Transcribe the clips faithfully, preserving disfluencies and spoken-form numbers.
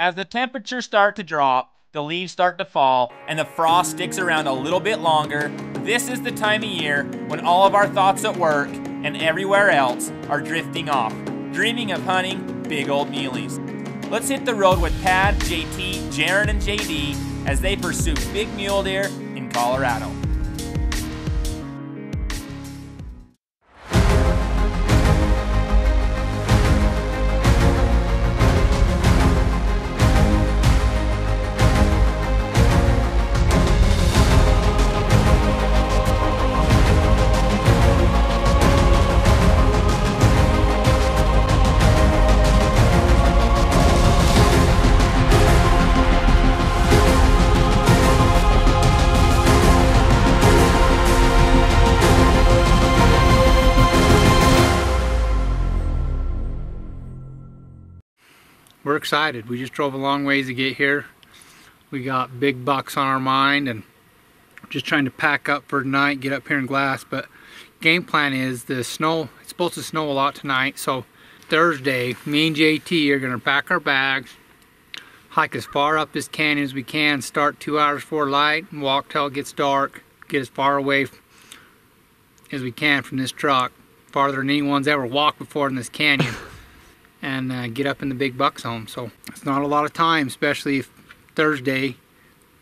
As the temperatures start to drop, the leaves start to fall, and the frost sticks around a little bit longer, this is the time of year when all of our thoughts at work and everywhere else are drifting off, dreaming of hunting big old muleys. Let's hit the road with Tad, J T, Jaren, and J D as they pursue big mule deer in Colorado. We're excited. We just drove a long ways to get here. We got big bucks on our mind and just trying to pack up for tonight, get up here in Glass. But game plan is the snow, it's supposed to snow a lot tonight. So Thursday, me and J T are gonna pack our bags, hike as far up this canyon as we can, start two hours before light, and walk till it gets dark, get as far away as we can from this truck, farther than anyone's ever walked before in this canyon. and uh, get up in the big buck zone. So it's not a lot of time, especially if Thursday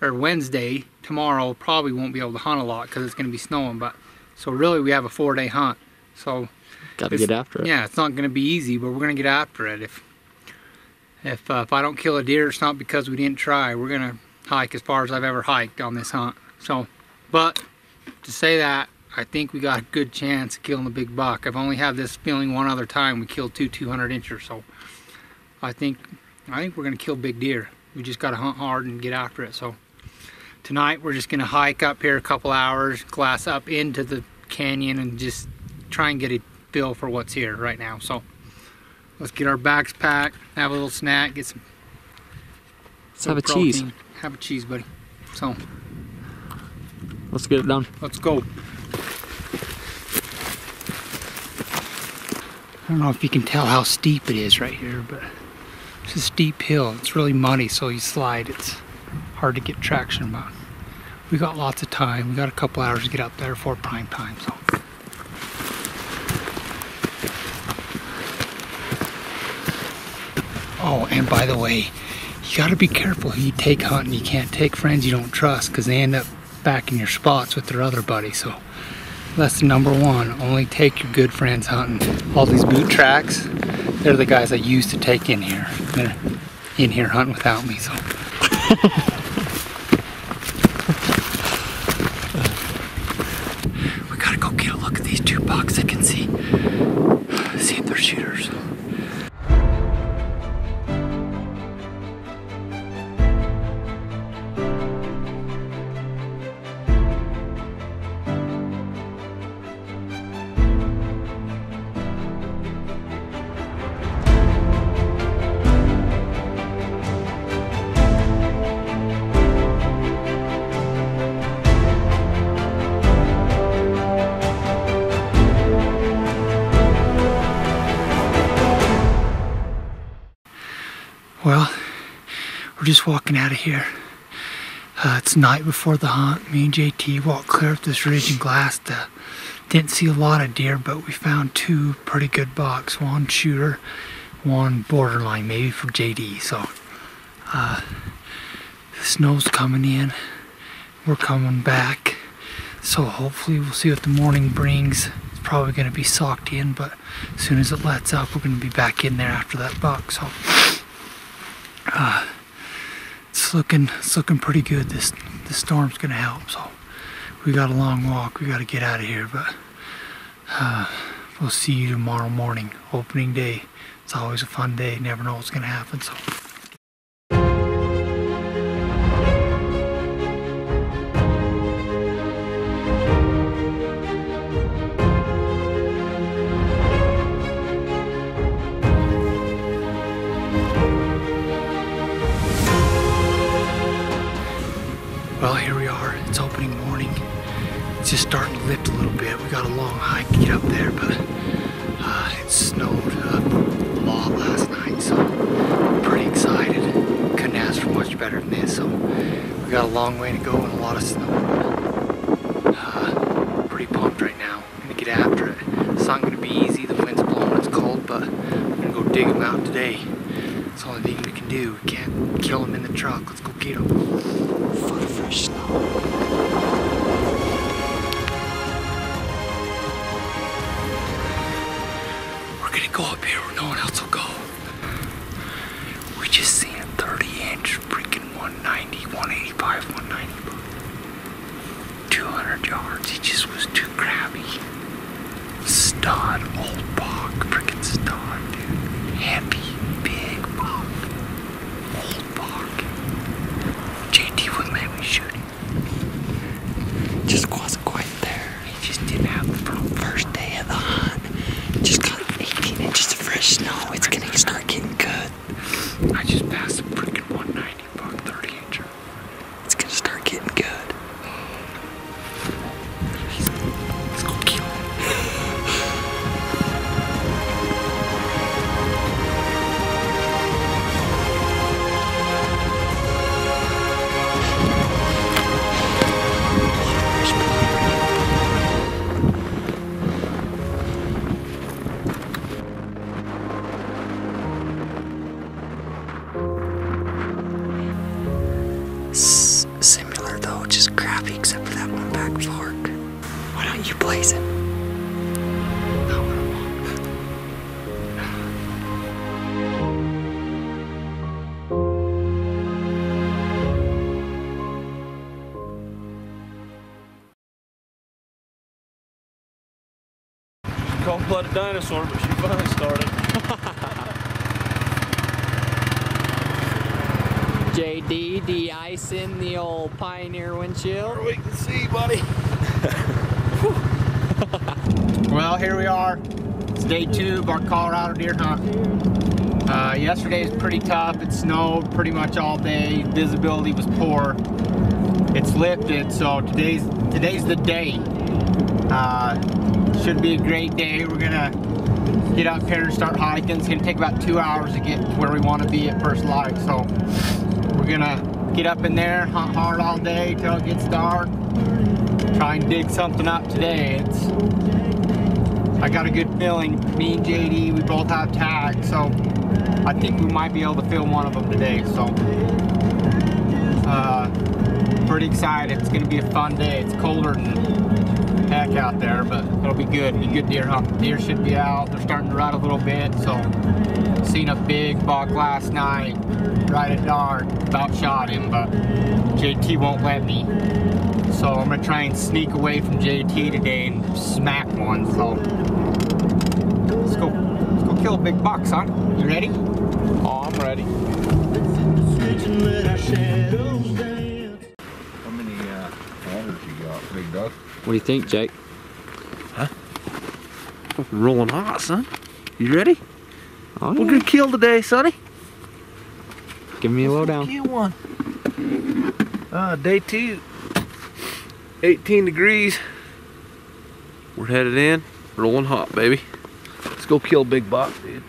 or Wednesday, tomorrow, probably won't be able to hunt a lot because it's going to be snowing. But so really we have a four day hunt. So got to get after it. Yeah, it's not going to be easy, but we're going to get after it. If if, uh, if I don't kill a deer, it's not because we didn't try. We're going to hike as far as I've ever hiked on this hunt. So, but to say that, I think we got a good chance of killing the big buck. I've only had this feeling one other time. We killed two two hundred inchers, so I think I think we're gonna kill big deer. We just gotta hunt hard and get after it. So tonight we're just gonna hike up here a couple hours, glass up into the canyon, and just try and get a feel for what's here right now. So let's get our bags packed, have a little snack, get some. Let's have a cheese. Have a cheese, buddy. So let's get it done. Let's go. I don't know if you can tell how steep it is right here, but it's a steep hill. It's really muddy, so you slide. It's hard to get traction, but we got lots of time. We got a couple hours to get up there for prime time, so. Oh, and by the way, you gotta be careful who you take hunting. You can't take friends you don't trust, because they end up back in your spots with their other buddies, so. Lesson number one, only take your good friends hunting. All these boot tracks, they're the guys I used to take in here. They're in here hunting without me, so. We gotta go get a look at these two bucks. I can see, see if they're shooters. Well, we're just walking out of here. Uh, it's night before the hunt. Me and J T walked clear up this ridge in Glass. To, didn't see a lot of deer, but we found two pretty good bucks. One shooter, one borderline, maybe for J D. So, uh, the snow's coming in. We're coming back. So hopefully we'll see what the morning brings. It's probably gonna be socked in, but as soon as it lets up, we're gonna be back in there after that buck, so. Uh, it's looking it's looking pretty good. This the storm's gonna help, so we got a long walk. We got to get out of here, but uh, we'll see you tomorrow morning, opening day. It's always a fun day. Never know what's gonna happen, so. Well, here we are, it's opening morning. It's just starting to lift a little bit. We got a long hike to get up there, but uh, it snowed up a lot last night, so I'm pretty excited. much better than this, so we got a long way to go and a lot of snow. Uh, pretty pumped right now. I'm gonna get after it. It's not gonna be easy. The wind's blowing, it's cold, but I'm gonna go dig them out today. That's the only thing we can do. We can't kill them in the truck. Let's go get them. Full of fresh snow. Go up here where no one else will go. We just seen a thirty inch freaking one ninety, one eighty-five, one ninety, two hundred yards. He just was too crabby. Stud, old buck, freaking stud, dude. Heavy, big buck, old buck. J T wouldn't let me shoot him. Just wasn't quite there. He just didn't have the first day of the hunt. Just got eighteen inches of fresh snow. It's gonna start getting good. I just passed a freaking one ninety buck thirty incher. It's gonna start getting good. Let's go kill him. Cold-blooded dinosaur, but she finally started. J D, de-icing the old Pioneer windshield. We can see, buddy. Well, here we are. It's day two of our Colorado deer hunt. Uh, yesterday was pretty tough. It snowed pretty much all day. Visibility was poor. It's lifted, so today's today's the day. Uh, Should be a great day. We're gonna get out here and start hiking. It's gonna take about two hours to get where we want to be at first light. So we're gonna get up in there, hunt hard all day till it gets dark. Try and dig something up today. It's I got a good feeling. Me and J D, we both have tags, so I think we might be able to fill one of them today. So uh, pretty excited. It's gonna be a fun day. It's colder than heck out there, but it'll be good. It'll be good deer hunt. Deer should be out. They're starting to rut a little bit. So, seen a big buck last night, right at dark. About shot him, but J T won't let me. So I'm gonna try and sneak away from J T today and smack one. So let's go. Let's go kill a big buck, son. You ready? Oh, I'm ready. How many uh, hunters you got, big duck? What do you think, Jake? Huh? Fucking rolling hot, son. You ready? Oh, yeah. We're gonna kill today, sonny. Give me a lowdown. Kill one. Uh, day two. eighteen degrees. We're headed in. Rolling hot, baby. Let's go kill big buck, dude.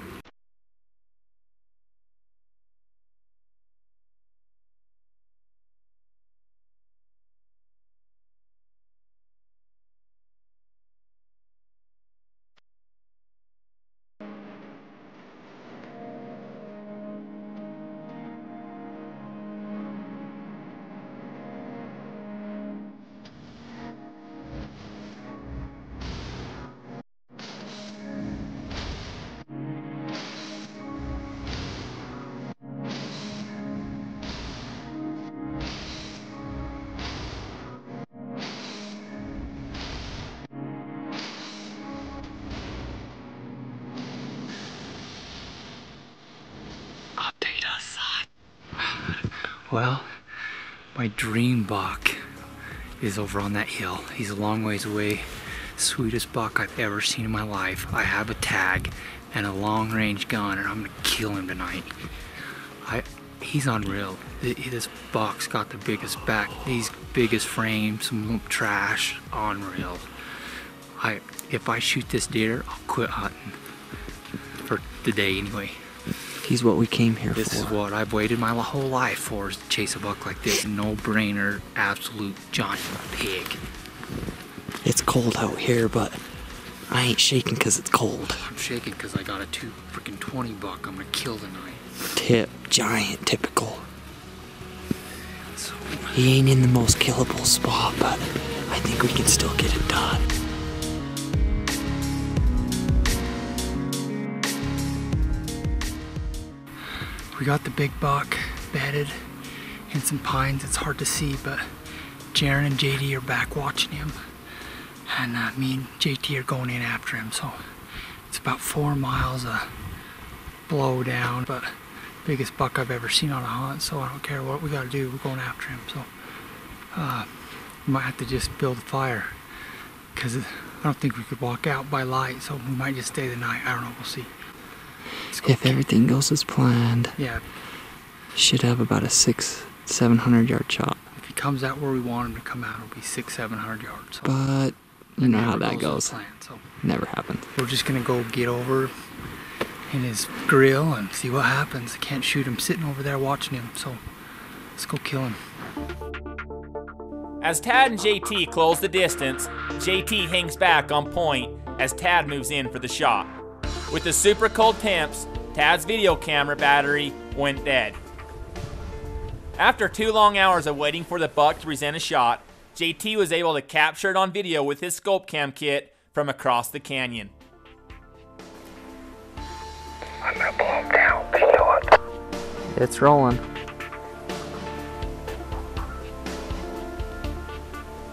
Well, my dream buck is over on that hill. He's a long ways away. Sweetest buck I've ever seen in my life. I have a tag and a long range gun, and I'm gonna kill him tonight. I, he's unreal. This buck's got the biggest back, these biggest frames, some trash, unreal. I, if I shoot this deer, I'll quit hunting for the day anyway. He's what we came here for. This is what I've waited my whole life for, is chase a buck like this. No-brainer, absolute giant pig. It's cold out here, but I ain't shaking because it's cold. I'm shaking because I got a two freaking twenty buck I'm going to kill tonight. Tip, giant, typical. So, he ain't in the most killable spot, but I think we can still get it done. We got the big buck bedded in some pines. It's hard to see, but Jaren and J D are back watching him. And uh, me and J T are going in after him. So it's about four miles of blow down, but biggest buck I've ever seen on a hunt. So I don't care what we gotta do, we're going after him. So uh, we might have to just build a fire because I don't think we could walk out by light. So we might just stay the night. I don't know, we'll see. If everything goes as planned, yeah, should have about a six, seven hundred yard shot. If he comes out where we want him to come out, it'll be six, seven hundred yards. So. But you know how that goes. Plan, so. Never happens. We're just gonna go get over in his grill and see what happens. I can't shoot him sitting over there watching him, so let's go kill him. As Tad and J T close the distance, J T hangs back on point as Tad moves in for the shot. With the super cold temps, Tad's video camera battery went dead. After two long hours of waiting for the buck to present a shot, J T was able to capture it on video with his ScopeCam kit from across the canyon. I'm gonna blow it down, you know what? It's rolling.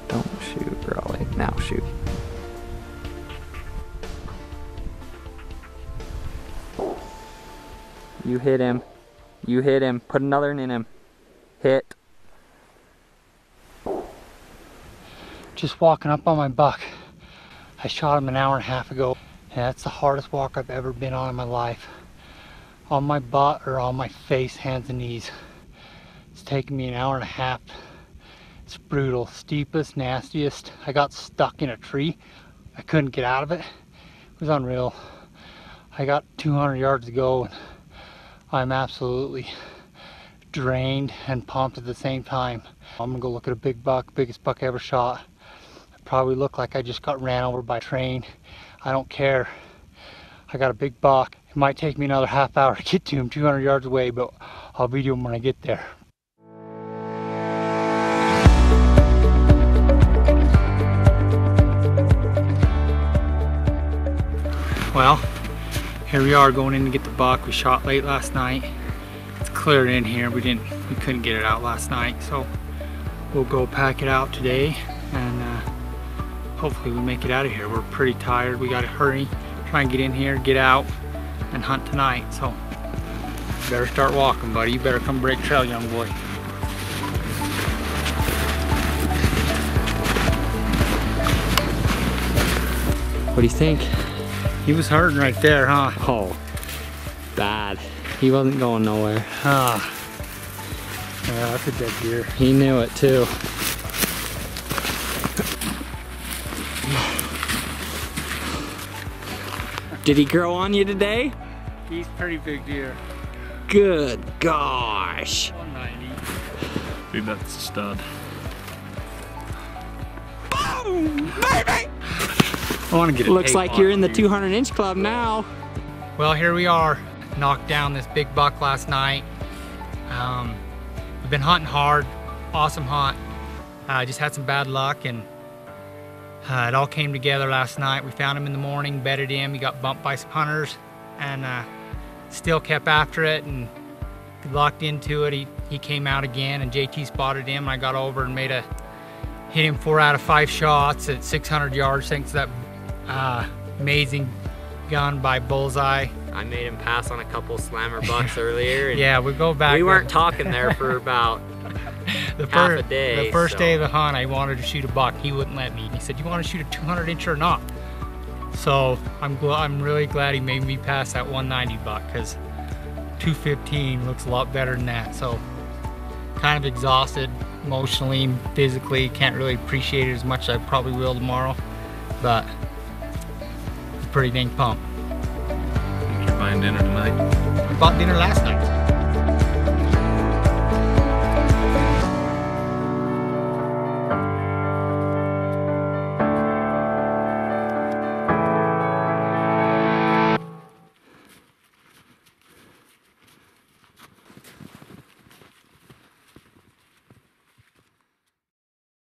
Don't shoot, Raleigh. Now shoot. You hit him. You hit him. Put another one in him. Hit. Just walking up on my buck. I shot him an hour and a half ago. And that's the hardest walk I've ever been on in my life. On my butt or on my face, hands and knees. It's taken me an hour and a half. It's brutal. Steepest, nastiest. I got stuck in a tree. I couldn't get out of it. It was unreal. I got two hundred yards to go. And I'm absolutely drained and pumped at the same time. I'm gonna go look at a big buck, biggest buck I ever shot. I probably look like I just got ran over by a train. I don't care. I got a big buck. It might take me another half hour to get to him, two hundred yards away, but I'll video him when I get there. Well, here we are going in to get the buck. We shot late last night. It's cleared in here. We didn't, we couldn't get it out last night. So we'll go pack it out today and uh, hopefully we make it out of here. We're pretty tired. We gotta hurry, try and get in here, get out and hunt tonight. So better start walking, buddy. You better come break trail, young boy. What do you think? He was hurting right there, huh? Oh, bad. He wasn't going nowhere. Huh. Yeah, that's a dead deer. He knew it too. Did he grow on you today? He's pretty big deer. Good gosh. one ninety. Dude, that's a stud. Boom, baby! I want to get it. Looks like you're in the two hundred inch club now. Well, here we are. Knocked down this big buck last night. Um, we've been hunting hard. Awesome hunt. I uh, just had some bad luck, and uh, it all came together last night. We found him in the morning, bedded him. He got bumped by some hunters, and uh, still kept after it and locked into it. He he came out again, and J T spotted him. And I got over and made a hit him four out of five shots at six hundred yards thanks to that Uh, amazing gun by Bullseye. I made him pass on a couple slammer bucks earlier. And yeah, we go back. We weren't talking there for about the half first, a day. The first so. day of the hunt, I wanted to shoot a buck. He wouldn't let me. He said, "You want to shoot a two hundred inch or not?" So I'm gl I'm really glad he made me pass that one ninety buck because two fifteen looks a lot better than that. So kind of exhausted emotionally, physically. Can't really appreciate it as much as I probably will tomorrow, but. Pretty dang pumped. You're buying dinner tonight? I bought dinner last night.